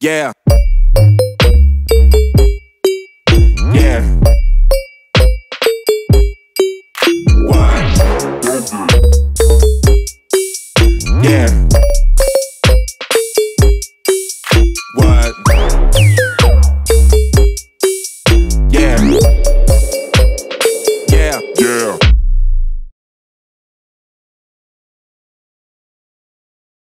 Yeah. What? Yeah.